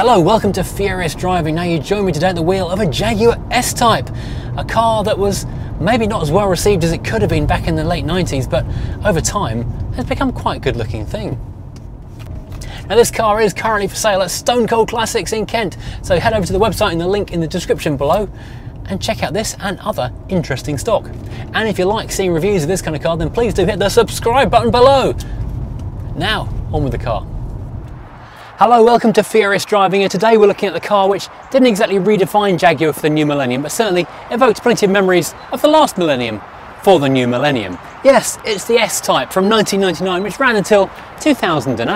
Hello, welcome to Furious Driving. Now you join me today at the wheel of a Jaguar S-Type, a car that was maybe not as well received as it could have been back in the late 90s, but over time has become quite a good looking thing. Now this car is currently for sale at Stone Cold Classics in Kent, so head over to the website in the link in the description below and check out this and other interesting stock. And if you like seeing reviews of this kind of car, then please do hit the subscribe button below. Now, on with the car. Hello, welcome to Furious Driving, and today we're looking at the car which didn't exactly redefine Jaguar for the new millennium, but certainly evokes plenty of memories of the last millennium for the new millennium. Yes, it's the S-Type from 1999, which ran until 2008.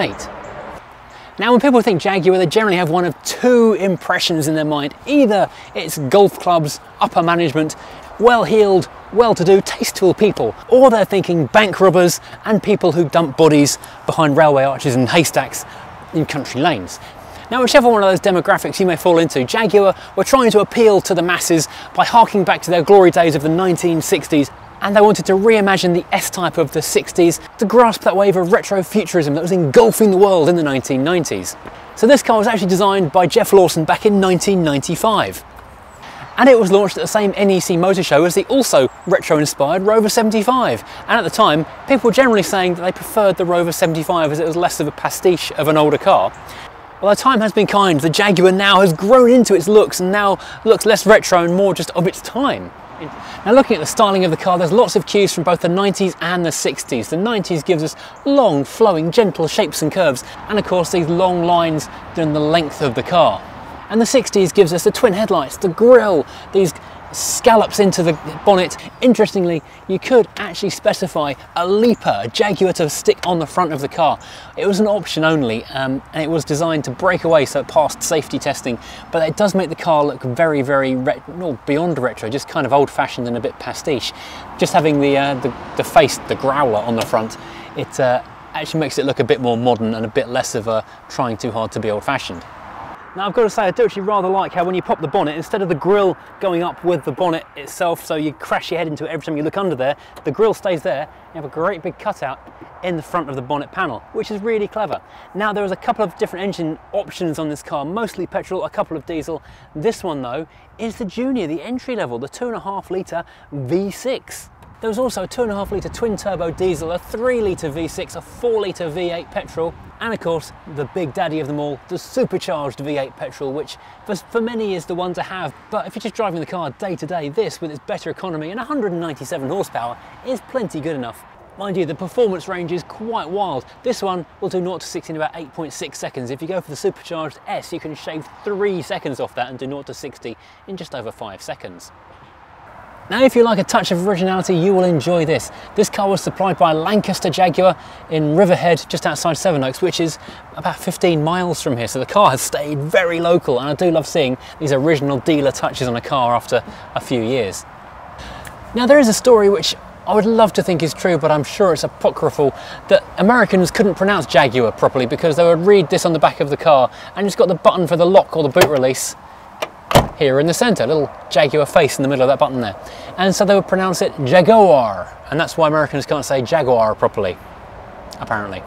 Now, when people think Jaguar, they generally have one of two impressions in their mind. Either it's golf clubs, upper management, well-heeled, well-to-do, tasteful people, or they're thinking bank robbers and people who dump bodies behind railway arches and haystacks in country lanes. Now, whichever one of those demographics you may fall into, Jaguar were trying to appeal to the masses by harking back to their glory days of the 1960s, and they wanted to reimagine the S-Type of the 60s to grasp that wave of retro-futurism that was engulfing the world in the 1990s. So this car was actually designed by Geoff Lawson back in 1995. And it was launched at the same NEC motor show as the also retro-inspired Rover 75. And at the time, people were generally saying that they preferred the Rover 75 as it was less of a pastiche of an older car. Although time has been kind, the Jaguar now has grown into its looks and now looks less retro and more just of its time. Now, looking at the styling of the car, there's lots of cues from both the 90s and the 60s. The 90s gives us long, flowing, gentle shapes and curves, and of course these long lines down the length of the car. And the 60s gives us the twin headlights, the grille, these scallops into the bonnet. Interestingly, you could actually specify a Leaper, a Jaguar, to stick on the front of the car. It was an option only, and it was designed to break away, so it passed safety testing, but it does make the car look very, very beyond retro, just kind of old-fashioned and a bit pastiche. Just having the face, the growler on the front, it actually makes it look a bit more modern and a bit less of trying too hard to be old-fashioned. Now, I've got to say, I do actually rather like how when you pop the bonnet, instead of the grille going up with the bonnet itself, so you crash your head into it every time you look under there, the grille stays there. You have a great big cutout in the front of the bonnet panel, which is really clever. Now, there was a couple of different engine options on this car, mostly petrol, a couple of diesel. This one, though, is the junior, the entry level, the 2.5-litre V6. There was also a 2.5-litre twin-turbo diesel, a 3-litre V6, a 4-litre V8 petrol, and of course, the big daddy of them all, the supercharged V8 petrol, which for many is the one to have. But if you're just driving the car day to day, this, with its better economy and 197 horsepower, is plenty good enough. Mind you, the performance range is quite wild. This one will do 0-60 in about 8.6 seconds. If you go for the supercharged S, you can shave 3 seconds off that and do 0-60 in just over 5 seconds. Now, if you like a touch of originality, you will enjoy this. This car was supplied by Lancaster Jaguar in Riverhead, just outside Sevenoaks, which is about 15 miles from here. So the car has stayed very local, and I do love seeing these original dealer touches on a car after a few years. Now, there is a story which I would love to think is true, but I'm sure it's apocryphal, that Americans couldn't pronounce Jaguar properly because they would read this on the back of the car, and it's got the button for the lock or the boot release here in the centre, a little Jaguar face in the middle of that button there. And so they would pronounce it Jaguar, and that's why Americans can't say Jaguar properly, apparently.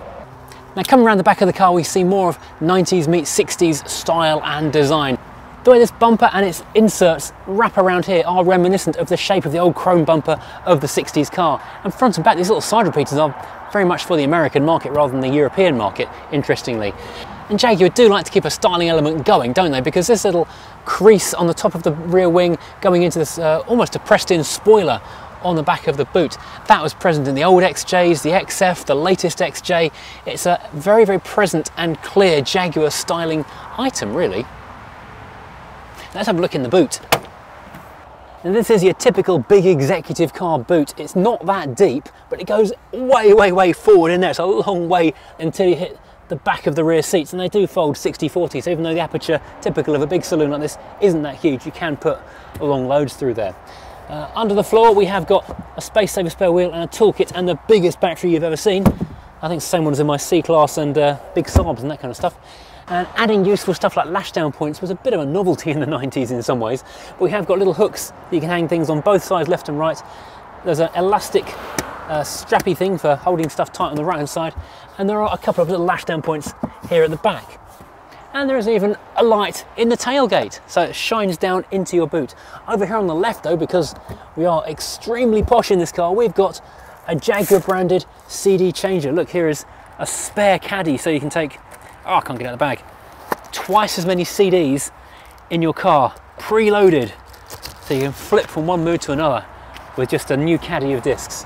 Now, coming around the back of the car, we see more of 90s meets 60s style and design. The way this bumper and its inserts wrap around here are reminiscent of the shape of the old chrome bumper of the 60s car. And front and back, these little side repeaters are very much for the American market rather than the European market, interestingly. And Jaguar do like to keep a styling element going, don't they? Because this little crease on the top of the rear wing going into this almost a pressed-in spoiler on the back of the boot, that was present in the old XJs, the XF, the latest XJ. It's a very, very present and clear Jaguar styling item, really. Let's have a look in the boot. Now, this is your typical big executive car boot. It's not that deep, but it goes way, way, way forward in there. It's a long way until you hit the back of the rear seats, and they do fold 60-40, so even though the aperture, typical of a big saloon like this, isn't that huge, you can put long loads through there. Under the floor, we have got a space saver spare wheel and a toolkit and the biggest battery you've ever seen. I think the same one's in my C-Class and big Saabs and that kind of stuff. And adding useful stuff like lashdown points was a bit of a novelty in the 90s in some ways. But we have got little hooks that you can hang things on both sides, left and right. There's an elastic strappy thing for holding stuff tight on the right hand side, and there are a couple of little lashdown points here at the back. and there is even a light in the tailgate, so it shines down into your boot. Over here on the left though, because we are extremely posh in this car, we've got a Jaguar branded CD changer. Look, here is a spare caddy, so you can take, oh, I can't get out of the bag, twice as many CDs in your car, preloaded, so you can flip from one mood to another with just a new caddy of discs.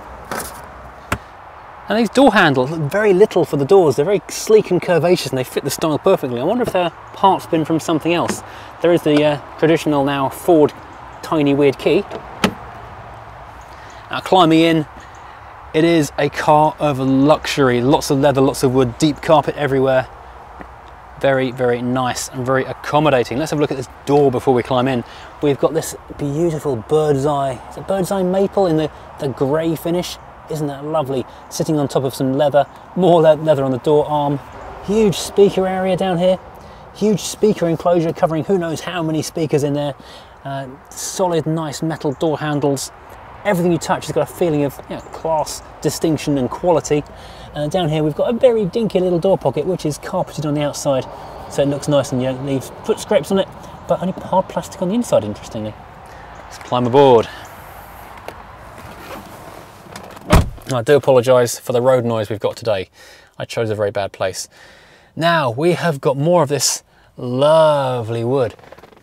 And these door handles look very little for the doors. They're very sleek and curvaceous and they fit the style perfectly. I wonder if they're parts been from something else. There is the traditional now Ford tiny weird key. Now climbing in, it is a car of luxury. Lots of leather, lots of wood, deep carpet everywhere. Very, very nice and very accommodating. Let's have a look at this door before we climb in. We've got this beautiful bird's eye. It's a bird's eye maple in the grey finish. Isn't that lovely? Sitting on top of some leather, more leather on the door arm. Huge speaker area down here. Huge speaker enclosure covering who knows how many speakers in there. Solid, nice metal door handles. Everything you touch has got a feeling of, you know, class, distinction and quality. And down here we've got a very dinky little door pocket which is carpeted on the outside, so it looks nice and, you know, leaves foot scrapes on it, but only hard plastic on the inside, interestingly. Let's climb aboard. I do apologise for the road noise we've got today. I chose a very bad place. Now we have got more of this lovely wood.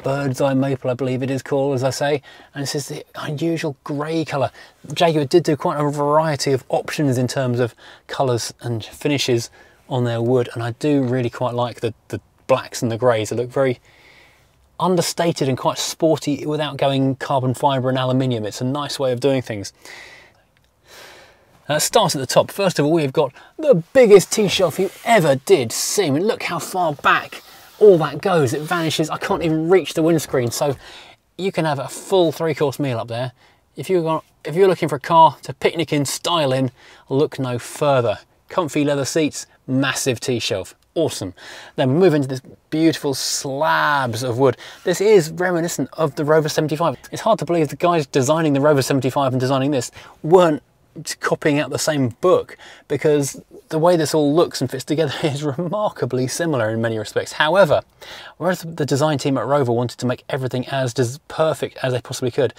Bird's eye maple, I believe it is called, as I say, and this is the unusual grey colour. Jaguar did do quite a variety of options in terms of colours and finishes on their wood, and I do really quite like the blacks and the greys. They look very understated and quite sporty without going carbon fibre and aluminium. It's a nice way of doing things. Start at the top. First of all, we've got the biggest T-shelf you ever did see. I mean, look how far back all that goes. It vanishes. I can't even reach the windscreen. So you can have a full three-course meal up there. If you're looking for a car to picnic in, style in, look no further. Comfy leather seats, massive T-shelf. Awesome. Then move into this beautiful slabs of wood. This is reminiscent of the Rover 75. It's hard to believe the guys designing the Rover 75 and designing this weren't copying out the same book, because the way this all looks and fits together is remarkably similar in many respects. However, whereas the design team at Rover wanted to make everything as perfect as they possibly could,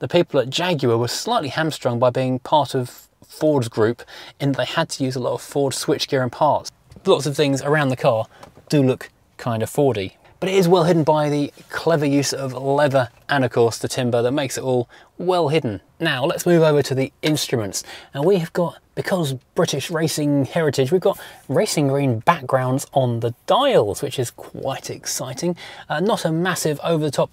the people at Jaguar were slightly hamstrung by being part of Ford's group, and they had to use a lot of Ford switchgear and parts. Lots of things around the car do look kind of Fordy, but it is well hidden by the clever use of leather and of course the timber that makes it all well hidden. Now let's move over to the instruments. Now we have got, because British racing heritage, we've got racing green backgrounds on the dials, which is quite exciting. Not a massive over the top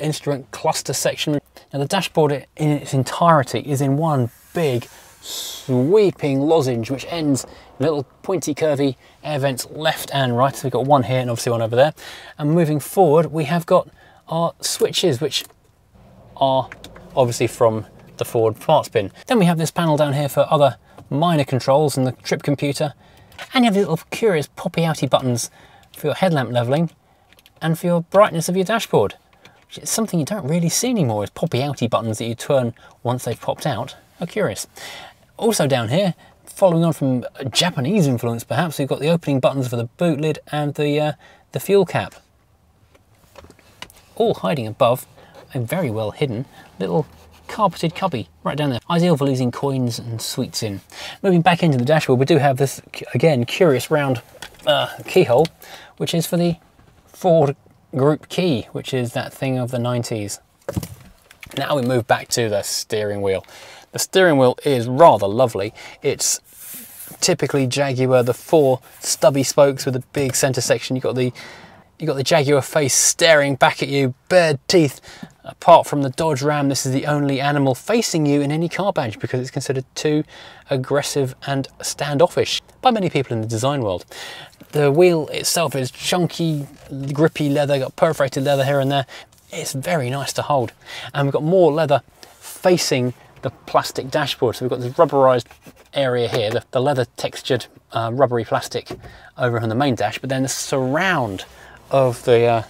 instrument cluster section. Now the dashboard in its entirety is in one big sweeping lozenge which ends in little pointy curvy air vents left and right. So we've got one here and obviously one over there, and moving forward we have got our switches, which are obviously from the Ford parts bin. Then we have this panel down here for other minor controls and the trip computer, and you have these little curious poppy outy buttons for your headlamp levelling and for your brightness of your dashboard, which is something you don't really see anymore, is poppy outy buttons that you turn once they've popped out. How curious. Also down here, following on from a Japanese influence perhaps, we've got the opening buttons for the boot lid and the fuel cap. All hiding above a very well hidden little carpeted cubby right down there. Ideal for losing coins and sweets in. Moving back into the dashboard, we do have this, again, curious round keyhole, which is for the Ford group key, which is that thing of the 90s. Now we move back to the steering wheel. The steering wheel is rather lovely. It's typically Jaguar, the four stubby spokes with a big centre section. You've got the Jaguar face staring back at you, bared teeth. Apart from the Dodge Ram, this is the only animal facing you in any car badge because it's considered too aggressive and standoffish by many people in the design world. The wheel itself is chunky, grippy leather, got perforated leather here and there. It's very nice to hold. And we've got more leather facing the plastic dashboard, so we've got this rubberized area here, the leather textured rubbery plastic over on the main dash, but then the surround of the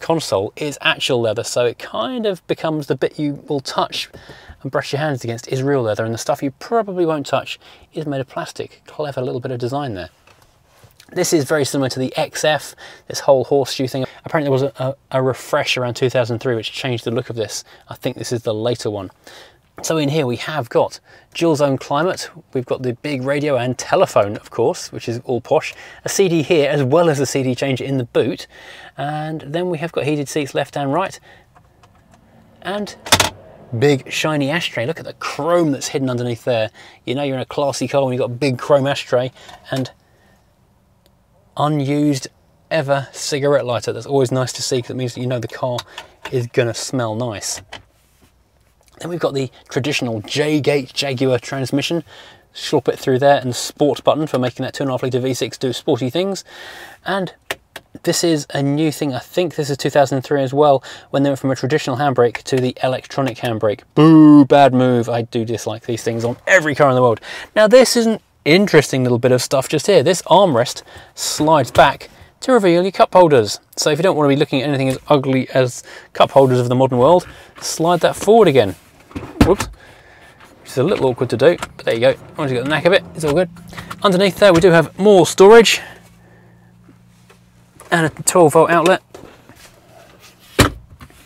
console is actual leather, so it kind of becomes the bit you will touch and brush your hands against is real leather, and the stuff you probably won't touch is made of plastic. Clever little bit of design there. This is very similar to the XF, this whole horseshoe thing. Apparently there was a refresh around 2003 which changed the look of this. I think this is the later one. So in here we have got dual zone climate, we've got the big radio and telephone, of course, which is all posh, a CD here as well as a CD changer in the boot, and then we have got heated seats left and right, and big shiny ashtray. Look at the chrome that's hidden underneath there. You know you're in a classy car when you've got a big chrome ashtray and unused ever cigarette lighter. That's always nice to see because it means that you know the car is going to smell nice. Then we've got the traditional J-gate Jaguar transmission, slop it through there, and the sport button for making that 2.5 litre V6 do sporty things. And this is a new thing, I think this is 2003 as well, when they went from a traditional handbrake to the electronic handbrake. Boo, bad move. I do dislike these things on every car in the world. Now this is an interesting little bit of stuff just here. This armrest slides back to reveal your cup holders. So if you don't want to be looking at anything as ugly as cup holders of the modern world, slide that forward again. Whoops. Which is a little awkward to do, but there you go. Once you get the knack of it, it's all good. Underneath there we do have more storage and a 12-volt outlet.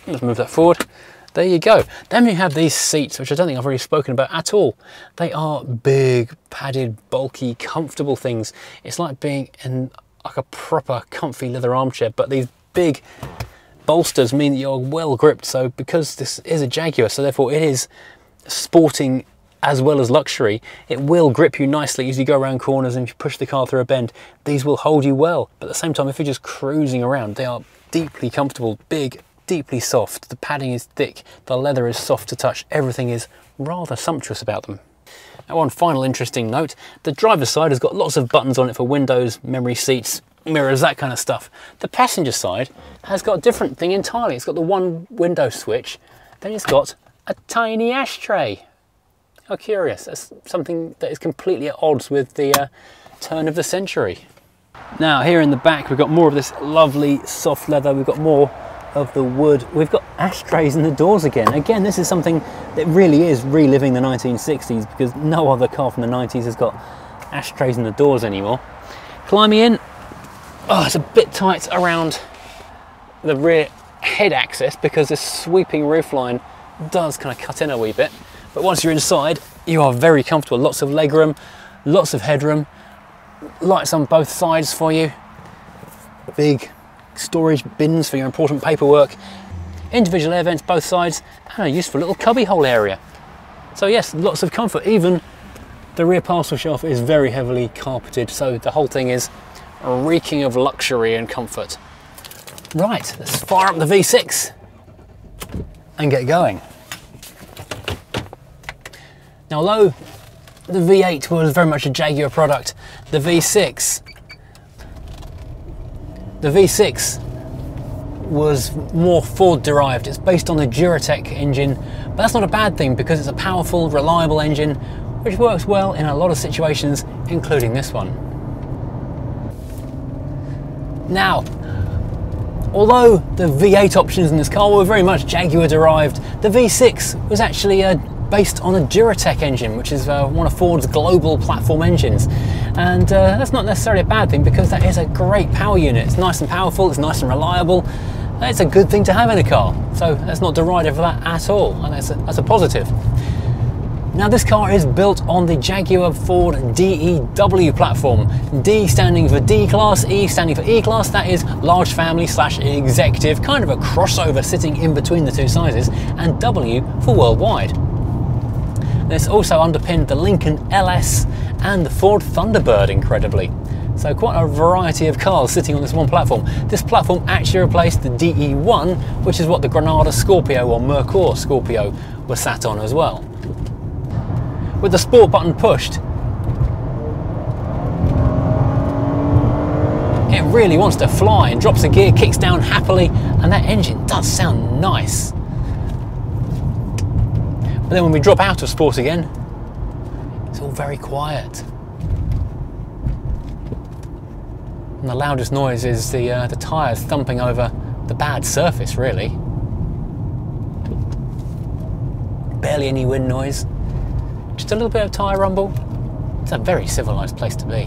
Let's move that forward. There you go. Then we have these seats, which I don't think I've really spoken about at all. They are big, padded, bulky, comfortable things. It's like being in like a proper comfy leather armchair, but these big bolsters mean that you're well gripped. So because this is a Jaguar, so therefore it is sporting as well as luxury, it will grip you nicely as you go around corners and if you push the car through a bend. These will hold you well, but at the same time, if you're just cruising around, they are deeply comfortable, big, deeply soft. The padding is thick, the leather is soft to touch, everything is rather sumptuous about them. Now one final interesting note, the driver's side has got lots of buttons on it for windows, memory seats, mirrors, that kind of stuff. The passenger side has got a different thing entirely. It's got the one window switch, then it's got a tiny ashtray. How curious, that's something that is completely at odds with the turn of the century. Now here in the back we've got more of this lovely soft leather, we've got more of the wood, we've got ashtrays in the doors again. Again, this is something that really is reliving the 1960s because no other car from the 90s has got ashtrays in the doors anymore. Climbing in, oh, it's a bit tight around the rear head access because this sweeping roofline does kind of cut in a wee bit. But once you're inside, you are very comfortable. Lots of legroom, lots of headroom, lights on both sides for you, big storage bins for your important paperwork, individual air vents both sides, and a useful little cubbyhole area. So yes, lots of comfort. Even the rear parcel shelf is very heavily carpeted, so the whole thing is reeking of luxury and comfort. Right, let's fire up the V6 and get going. Now although the V8 was very much a Jaguar product, the V6 was more Ford derived. It's based on the Duratec engine, but that's not a bad thing because it's a powerful, reliable engine which works well in a lot of situations, including this one. Now, although the V8 options in this car were very much Jaguar derived, the V6 was actually based on a Duratec engine, which is one of Ford's global platform engines. And that's not necessarily a bad thing because that is a great power unit. It's nice and powerful, it's nice and reliable. It's a good thing to have in a car. So that's not derided for that at all. And that's a positive. Now this car is built on the Jaguar Ford DEW platform. D standing for D-Class, E standing for E-Class. That is large family / executive, kind of a crossover sitting in between the two sizes, and W for worldwide. This also underpinned the Lincoln LS and the Ford Thunderbird, incredibly. So quite a variety of cars sitting on this one platform. This platform actually replaced the DE1, which is what the Granada Scorpio or Mercury Scorpio were sat on as well. With the sport button pushed, it really wants to fly and drops a gear, kicks down happily, and that engine does sound nice. But then when we drop out of sport again, it's all very quiet. And the loudest noise is the tyres thumping over the bad surface, really. Barely any wind noise, just a little bit of tyre rumble. It's a very civilised place to be.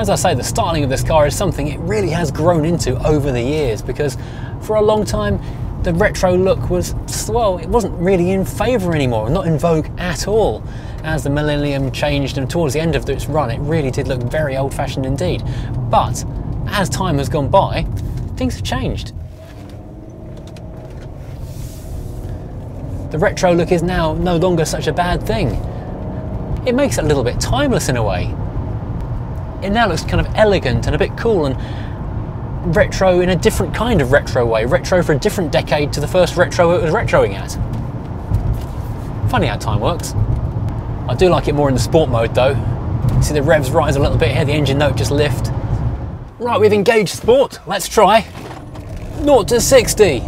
As I say, the styling of this car is something it really has grown into over the years, because for a long time the retro look was, well, it wasn't really in favour anymore, not in vogue at all. As the millennium changed and towards the end of its run, it really did look very old-fashioned indeed. But as time has gone by, things have changed. The retro look is now no longer such a bad thing. It makes it a little bit timeless in a way. It now looks kind of elegant and a bit cool, and retro in a different kind of retro way. Retro for a different decade to the first retro it was retroing at. Funny how time works. I do like it more in the sport mode though. See the revs rise a little bit here, the engine note just lift. Right, we've engaged sport. Let's try 0 to 60.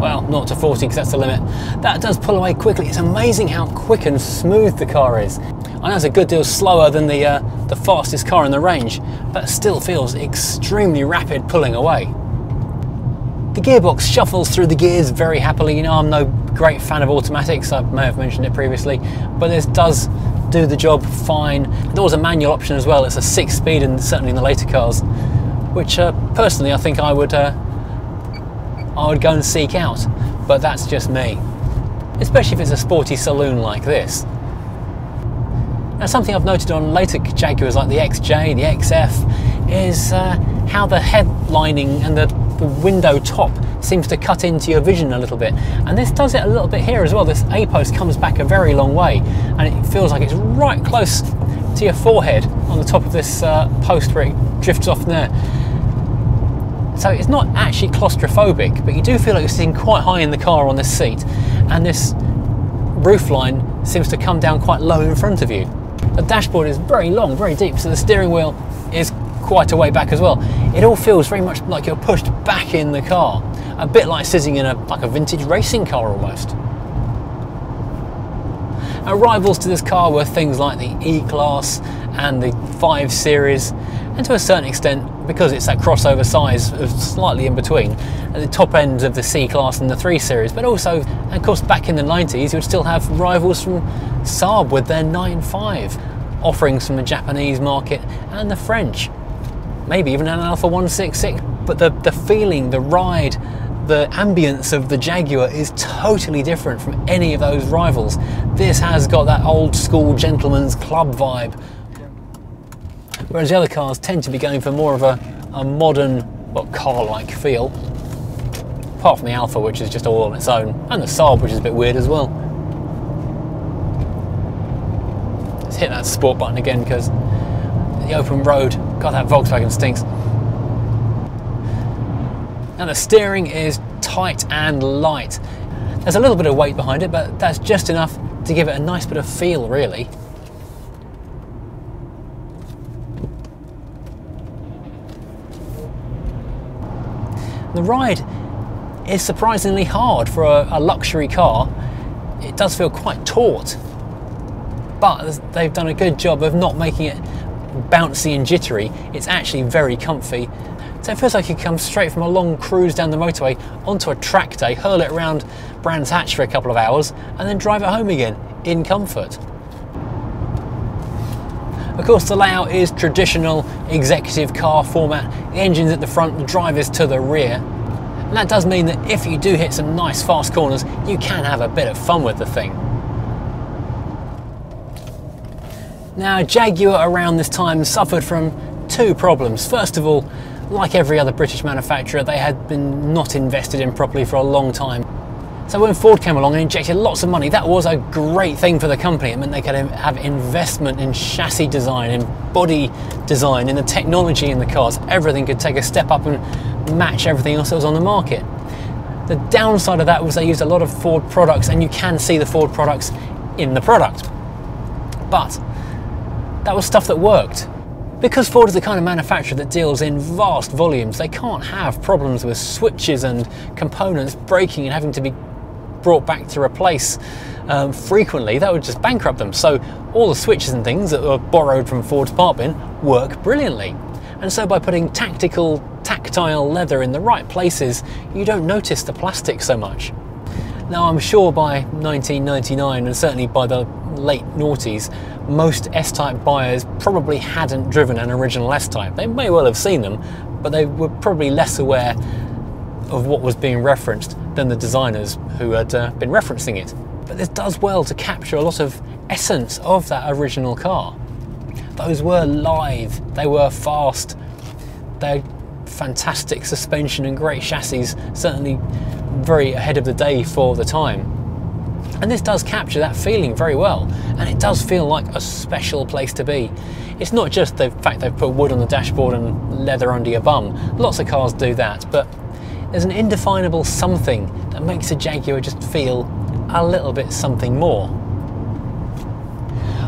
Well, 0 to 40, because that's the limit. That does pull away quickly. It's amazing how quick and smooth the car is. I know it's a good deal slower than the fastest car in the range, but it still feels extremely rapid pulling away. The gearbox shuffles through the gears very happily. You know, I'm no great fan of automatics. I may have mentioned it previously, but this does do the job fine. There was a manual option as well. It's a 6-speed, and certainly in the later cars, which personally I think I would go and seek out, but that's just me, especially if it's a sporty saloon like this. Now, something I've noted on later Jaguars like the XJ, the XF, is how the headlining and the window top seems to cut into your vision a little bit, and this does it a little bit here as well. This A-post comes back a very long way, and it feels like it's right close to your forehead on the top of this post where it drifts off there. So it's not actually claustrophobic, but you do feel like you're sitting quite high in the car on this seat, and this roofline seems to come down quite low in front of you. The dashboard is very long, very deep, so the steering wheel is quite a way back as well. It all feels very much like you're pushed back in the car, a bit like sitting in like a vintage racing car almost. Now, rivals to this car were things like the E-Class and the 5 Series, and to a certain extent, because it's that crossover size, slightly in between, at the top ends of the C-Class and the 3 Series, but also, and of course, back in the 90s, you'd still have rivals from Saab with their 9.5, offerings from the Japanese market and the French, maybe even an Alfa 166. But the feeling, the ride, the ambience of the Jaguar is totally different from any of those rivals. This has got that old school gentleman's club vibe, whereas the other cars tend to be going for more of a modern, well, car-like feel, apart from the Alfa, which is just all on its own, and the Saab, which is a bit weird as well. Let's hit that sport button again, because the open road, God, that Volkswagen stinks. Now, the steering is tight and light. There's a little bit of weight behind it, but that's just enough to give it a nice bit of feel, really. The ride is surprisingly hard for a luxury car. It does feel quite taut, but they've done a good job of not making it bouncy and jittery. It's actually very comfy. So it feels like you come straight from a long cruise down the motorway onto a track day, hurl it around Brands Hatch for a couple of hours, and then drive it home again in comfort. Of course, the layout is traditional executive car format. The engine's at the front, the driver's to the rear. And that does mean that if you do hit some nice fast corners, you can have a bit of fun with the thing. Now, Jaguar around this time suffered from two problems. First of all, like every other British manufacturer, they had been not invested in properly for a long time. So when Ford came along and injected lots of money, that was a great thing for the company. It meant they could have investment in chassis design, in body design, in the technology in the cars. Everything could take a step up and match everything else that was on the market. The downside of that was they used a lot of Ford products, and you can see the Ford products in the product. But that was stuff that worked. Because Ford is the kind of manufacturer that deals in vast volumes, they can't have problems with switches and components breaking and having to be brought back to replace frequently. That would just bankrupt them. So all the switches and things that were borrowed from Ford's part bin work brilliantly. And so by putting tactile leather in the right places, you don't notice the plastic so much. Now, I'm sure by 1999, and certainly by the late noughties, most S-Type buyers probably hadn't driven an original S-Type. They may well have seen them, but they were probably less aware of what was being referenced than the designers who had been referencing it. But this does well to capture a lot of essence of that original car. Those were lithe, they were fast, they had fantastic suspension and great chassis, certainly very ahead of the day for the time. And this does capture that feeling very well, and it does feel like a special place to be. It's not just the fact they've put wood on the dashboard and leather under your bum. Lots of cars do that, but there's an indefinable something that makes a Jaguar just feel a little bit something more.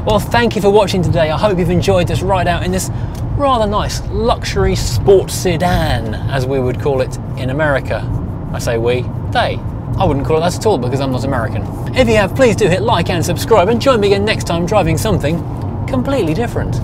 Well, thank you for watching today. I hope you've enjoyed this ride out in this rather nice luxury sports sedan, as we would call it in America. I say we, they. I wouldn't call it that at all because I'm not American. If you have, please do hit like and subscribe and join me again next time driving something completely different.